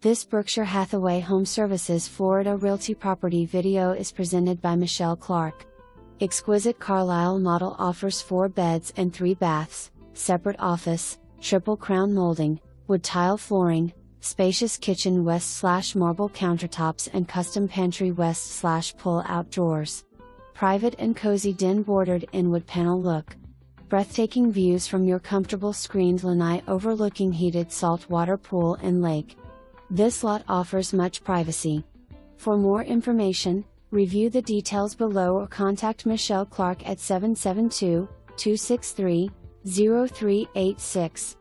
This Berkshire Hathaway Home Services Florida Realty property video is presented by Michelle Clarke. Exquisite Carlyle model offers 4 beds and 3 baths, separate office, triple crown molding, wood tile flooring, spacious kitchen west/marble countertops and custom pantry west/pull-out drawers. Private and cozy den bordered in wood panel look. Breathtaking views from your comfortable screened lanai overlooking heated saltwater pool and lake. This lot offers much privacy. For more information, review the details below or contact Michelle Clarke at 772-263-0386.